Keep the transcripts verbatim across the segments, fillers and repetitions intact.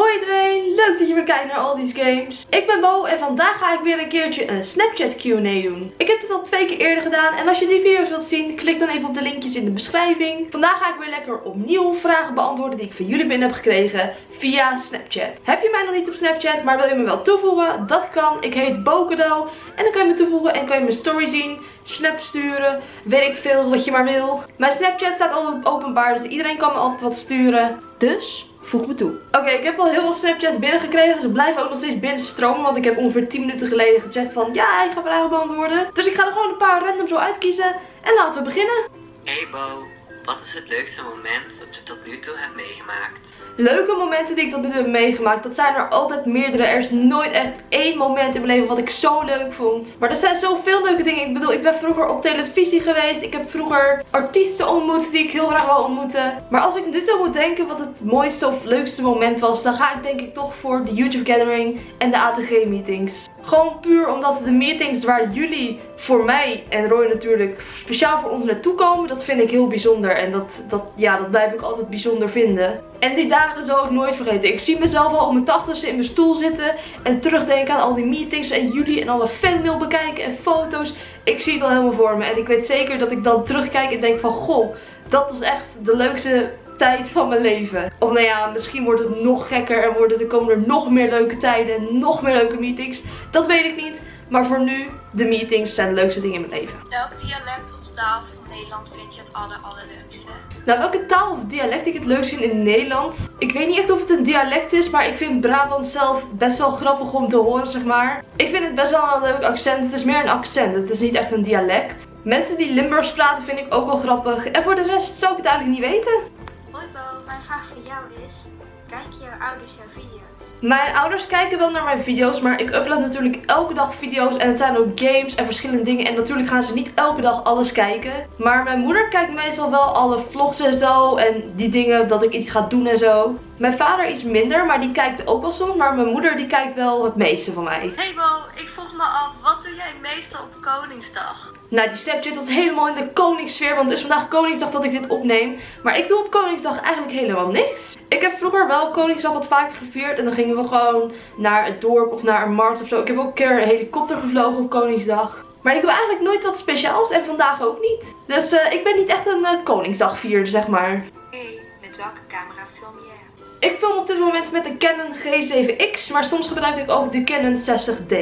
Hoi iedereen, leuk dat je weer kijkt naar All These Games. Ik ben Bo en vandaag ga ik weer een keertje een Snapchat Q en A doen. Ik heb dit al twee keer eerder gedaan en als je die video's wilt zien, klik dan even op de linkjes in de beschrijving. Vandaag ga ik weer lekker opnieuw vragen beantwoorden die ik van jullie binnen heb gekregen via Snapchat. Heb je mij nog niet op Snapchat, maar wil je me wel toevoegen? Dat kan, ik heet Bokado en dan kan je me toevoegen en kan je mijn story zien. Snap sturen, weet ik veel, wat je maar wil. Mijn Snapchat staat altijd openbaar, dus iedereen kan me altijd wat sturen. Dus voeg me toe. Oké, okay, ik heb al heel veel Snapchats binnengekregen. Ze blijven ook nog steeds binnenstromen. Want ik heb ongeveer tien minuten geleden gezegd van ja, ik ga vragen beantwoorden. Dus ik ga er gewoon een paar random zo uitkiezen. En laten we beginnen. Hey Bo, wat is het leukste moment wat je tot nu toe hebt meegemaakt? Leuke momenten die ik tot nu toe heb meegemaakt, dat zijn er altijd meerdere. Er is nooit echt één moment in mijn leven wat ik zo leuk vond. Maar er zijn zoveel leuke dingen. Ik bedoel, ik ben vroeger op televisie geweest. Ik heb vroeger artiesten ontmoet die ik heel graag wil ontmoeten. Maar als ik nu zo moet denken wat het mooiste of leukste moment was, dan ga ik denk ik toch voor de YouTube Gathering en de A T G Meetings. Gewoon puur omdat de meetings waar jullie voor mij en Roy natuurlijk speciaal voor ons naartoe komen, dat vind ik heel bijzonder. En dat, dat, ja, dat blijf ik altijd bijzonder vinden. En die dagen zal ik nooit vergeten. Ik zie mezelf al op mijn tachtigste in mijn stoel zitten en terugdenken aan al die meetings en jullie en alle fanmail bekijken en foto's. Ik zie het al helemaal voor me en ik weet zeker dat ik dan terugkijk en denk van goh, dat was echt de leukste tijd van mijn leven. Of nou ja, misschien wordt het nog gekker en worden, er komen er nog meer leuke tijden, nog meer leuke meetings. Dat weet ik niet, maar voor nu, de meetings zijn de leukste dingen in mijn leven. Welk dialect of taal van Nederland vind je het aller allerleukste? Nou, welke taal of dialect ik het leukst vind in Nederland? Ik weet niet echt of het een dialect is, maar ik vind Brabant zelf best wel grappig om te horen, zeg maar. Ik vind het best wel een leuk accent. Het is meer een accent, het is niet echt een dialect. Mensen die Limburgs praten vind ik ook wel grappig. En voor de rest zou ik het eigenlijk niet weten. Hoi Bo, mijn vraag voor jou is, kijken jouw ouders jouw video's? Mijn ouders kijken wel naar mijn video's, maar ik upload natuurlijk elke dag video's en het zijn ook games en verschillende dingen. En natuurlijk gaan ze niet elke dag alles kijken. Maar mijn moeder kijkt meestal wel alle vlogs en zo en die dingen dat ik iets ga doen en zo. Mijn vader iets minder, maar die kijkt ook wel soms, maar mijn moeder die kijkt wel het meeste van mij. Hey Bo, ik vroeg me af, wat doe jij meestal op Koningsdag? Nou, die Snapchat was helemaal in de koningssfeer, want het is vandaag Koningsdag dat ik dit opneem. Maar ik doe op Koningsdag eigenlijk helemaal niks. Ik heb vroeger wel Koningsdag wat vaker gevierd en dan gingen we gewoon naar het dorp of naar een markt of zo. Ik heb ook een keer een helikopter gevlogen op Koningsdag. Maar ik doe eigenlijk nooit wat speciaals en vandaag ook niet. Dus uh, ik ben niet echt een uh, Koningsdagvierder, zeg maar. Hey, met welke camera film je? Ik film op dit moment met de Canon G zeven X, maar soms gebruik ik ook de Canon zestig D.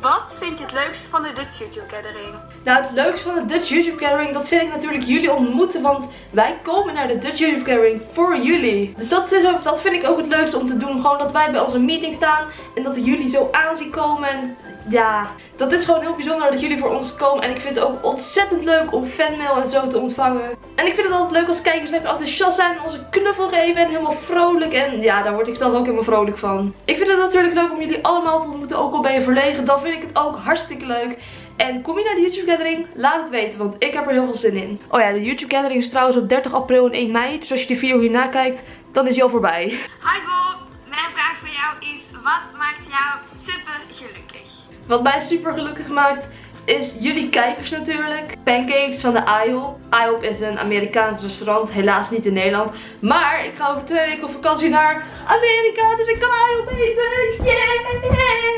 Wat vind je het leukste van de Dutch YouTube Gathering? Nou, het leukste van de Dutch YouTube Gathering, dat vind ik natuurlijk jullie ontmoeten, want wij komen naar de Dutch YouTube Gathering voor jullie. Dus dat, is, dat vind ik ook het leukste om te doen, gewoon dat wij bij onze meeting staan en dat jullie zo aan zien komen. En ja, dat is gewoon heel bijzonder dat jullie voor ons komen en ik vind het ook ontzettend leuk om fanmail en zo te ontvangen. En ik vind het altijd leuk als kijkers lekker enthousiast zijn en onze knuffel geven en helemaal vrolijk. En ja, daar word ik zelf ook helemaal vrolijk van. Ik vind het natuurlijk leuk om jullie allemaal te ontmoeten, ook al ben je verlegen. Dan vind ik het ook hartstikke leuk. En kom je naar de YouTube Gathering? Laat het weten, want ik heb er heel veel zin in. Oh ja, de YouTube Gathering is trouwens op dertig april en één mei. Dus als je die video hierna kijkt, dan is die al voorbij. Hi Bob, mijn vraag voor jou is, wat maakt jou super gelukkig? Wat mij super gelukkig maakt is jullie kijkers natuurlijk. Pancakes van de I H O P. I H O P is een Amerikaans restaurant, helaas niet in Nederland. Maar ik ga over twee weken op vakantie naar Amerika, dus ik kan I H O P eten.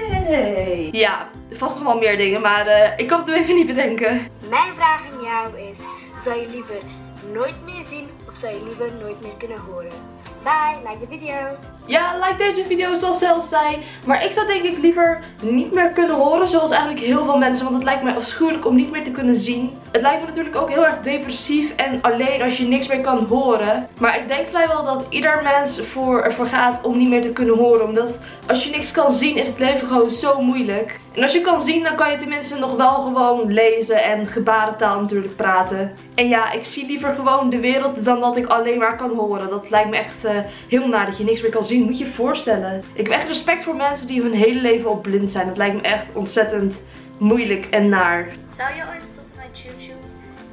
Yeah! Ja, vast nog wel meer dingen, maar uh, ik kan het nu even niet bedenken. Mijn vraag aan jou is, zou je liever nooit meer zien of zou je liever nooit meer kunnen horen? Bye, like de video. Ja, like deze video zoals zelfs zei. Maar ik zou denk ik liever niet meer kunnen horen zoals eigenlijk heel veel mensen. Want het lijkt mij afschuwelijk om niet meer te kunnen zien. Het lijkt me natuurlijk ook heel erg depressief en alleen als je niks meer kan horen. Maar ik denk vrijwel dat ieder mens voor, ervoor gaat om niet meer te kunnen horen. Omdat als je niks kan zien is het leven gewoon zo moeilijk. En als je kan zien dan kan je tenminste nog wel gewoon lezen en gebarentaal natuurlijk praten. En ja, ik zie liever gewoon de wereld dan dat ik alleen maar kan horen. Dat lijkt me echt uh, heel naar dat je niks meer kan zien. Moet je je voorstellen. Ik heb echt respect voor mensen die hun hele leven al blind zijn. Dat lijkt me echt ontzettend moeilijk en naar. Zou je ooit stoppen met YouTube?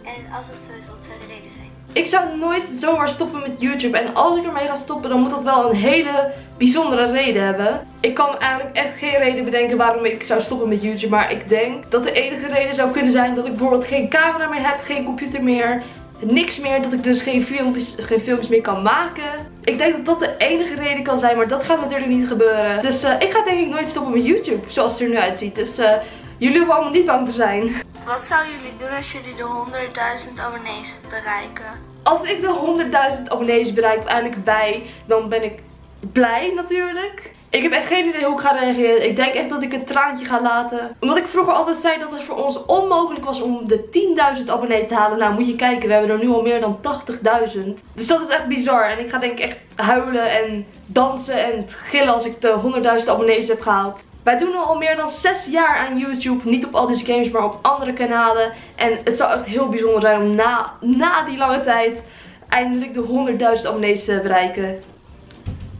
En als het zo is, wat zou de reden zijn? Ik zou nooit zomaar stoppen met YouTube. En als ik ermee ga stoppen, dan moet dat wel een hele bijzondere reden hebben. Ik kan eigenlijk echt geen reden bedenken waarom ik zou stoppen met YouTube. Maar ik denk dat de enige reden zou kunnen zijn dat ik bijvoorbeeld geen camera meer heb, geen computer meer. niks meer. Dat ik dus geen filmpjes, geen filmpjes meer kan maken. Ik denk dat dat de enige reden kan zijn, maar dat gaat natuurlijk niet gebeuren. Dus uh, ik ga denk ik nooit stoppen met YouTube, zoals het er nu uitziet. Dus uh, jullie hoeven allemaal niet bang te zijn. Wat zouden jullie doen als jullie de honderdduizend abonnees bereiken? Als ik de honderdduizend abonnees bereik of eindelijk bij, dan ben ik blij natuurlijk. Ik heb echt geen idee hoe ik ga reageren. Ik denk echt dat ik een traantje ga laten. Omdat ik vroeger altijd zei dat het voor ons onmogelijk was om de tienduizend abonnees te halen. Nou, moet je kijken. We hebben er nu al meer dan tachtigduizend. Dus dat is echt bizar. En ik ga denk ik echt huilen en dansen en gillen als ik de honderdduizend abonnees heb gehaald. Wij doen al meer dan zes jaar aan YouTube. Niet op All These Games, maar op andere kanalen. En het zou echt heel bijzonder zijn om na, na die lange tijd eindelijk de honderdduizend abonnees te bereiken.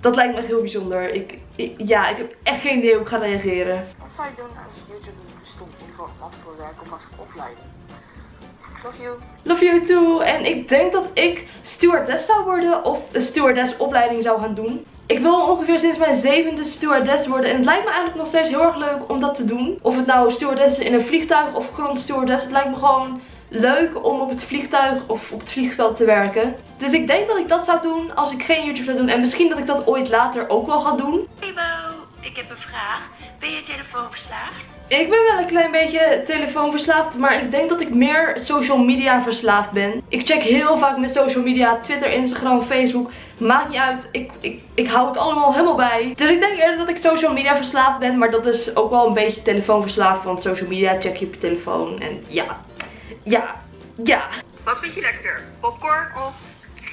Dat lijkt me echt heel bijzonder. Ik, ik, ja, ik heb echt geen idee hoe ik ga reageren. Wat zou je doen als YouTube niet bestond in ieder geval op voor werk of als opleiding? Love you. Love you too. En ik denk dat ik stewardess zou worden of een stewardess opleiding zou gaan doen. Ik wil ongeveer sinds mijn zevende stewardess worden. En het lijkt me eigenlijk nog steeds heel erg leuk om dat te doen. Of het nou stewardess is in een vliegtuig of gewoon stewardess. Het lijkt me gewoon leuk om op het vliegtuig of op het vliegveld te werken. Dus ik denk dat ik dat zou doen als ik geen YouTube zou doen. En misschien dat ik dat ooit later ook wel ga doen. Hey Bo, ik heb een vraag. Ben je telefoonverslaafd? Ik ben wel een klein beetje telefoonverslaafd. Maar ik denk dat ik meer social media verslaafd ben. Ik check heel vaak mijn social media. Twitter, Instagram, Facebook. Maakt niet uit. Ik, ik, ik hou het allemaal helemaal bij. Dus ik denk eerder dat ik social media verslaafd ben. Maar dat is ook wel een beetje telefoonverslaafd. Want social media check je op je telefoon. En ja. Ja, ja. Wat vind je lekkerder? Popcorn of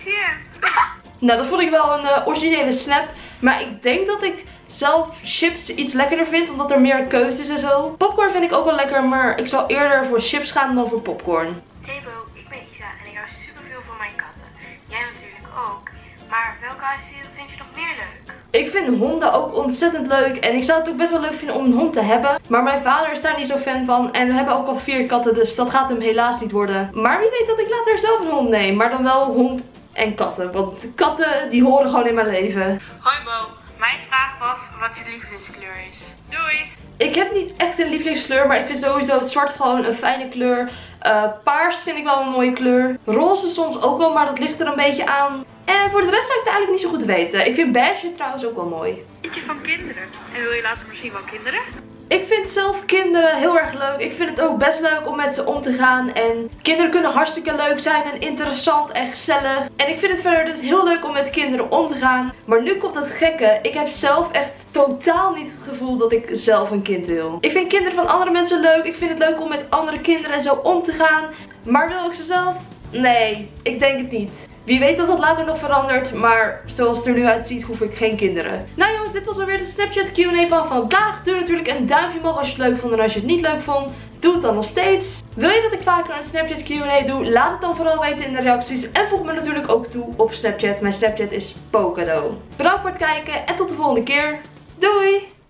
yeah. Nou, dat vond ik wel een uh, originele snap. Maar ik denk dat ik zelf chips iets lekkerder vind, omdat er meer keuzes en zo. Popcorn vind ik ook wel lekker, maar ik zou eerder voor chips gaan dan voor popcorn. Hey Bo, ik ben Isa en ik hou superveel van mijn katten. Jij natuurlijk ook. Maar welke huisdieren vind je nog meer leuk? Ik vind honden ook ontzettend leuk en ik zou het ook best wel leuk vinden om een hond te hebben. Maar mijn vader is daar niet zo fan van en we hebben ook al vier katten, dus dat gaat hem helaas niet worden. Maar wie weet dat ik later zelf een hond neem, maar dan wel hond en katten. Want katten die horen gewoon in mijn leven. Hoi Bo, mijn vraag was wat je lievelingskleur is. Doei! Ik heb niet echt een lievelingskleur, maar ik vind sowieso het zwart gewoon een fijne kleur. Uh, paars vind ik wel een mooie kleur. Roze soms ook wel, maar dat ligt er een beetje aan. En voor de rest zou ik het eigenlijk niet zo goed weten. Ik vind beige trouwens ook wel mooi. Vind je van kinderen? En wil je later misschien wel kinderen? Ik vind zelf kinderen heel erg leuk. Ik vind het ook best leuk om met ze om te gaan. En kinderen kunnen hartstikke leuk zijn en interessant en gezellig. En ik vind het verder dus heel leuk om met kinderen om te gaan. Maar nu komt dat gekke. Ik heb zelf echt totaal niet het gevoel dat ik zelf een kind wil. Ik vind kinderen van andere mensen leuk. Ik vind het leuk om met andere kinderen en zo om te gaan. Maar wil ik ze zelf? Nee, ik denk het niet. Wie weet dat dat later nog verandert, maar zoals het er nu uitziet hoef ik geen kinderen. Nou jongens, dit was alweer de Snapchat Q en A van vandaag. Doe natuurlijk een duimpje omhoog als je het leuk vond en als je het niet leuk vond, doe het dan nog steeds. Wil je dat ik vaker een Snapchat Q en A doe? Laat het dan vooral weten in de reacties. En voeg me natuurlijk ook toe op Snapchat. Mijn Snapchat is Pokedo. Bedankt voor het kijken en tot de volgende keer. Doei!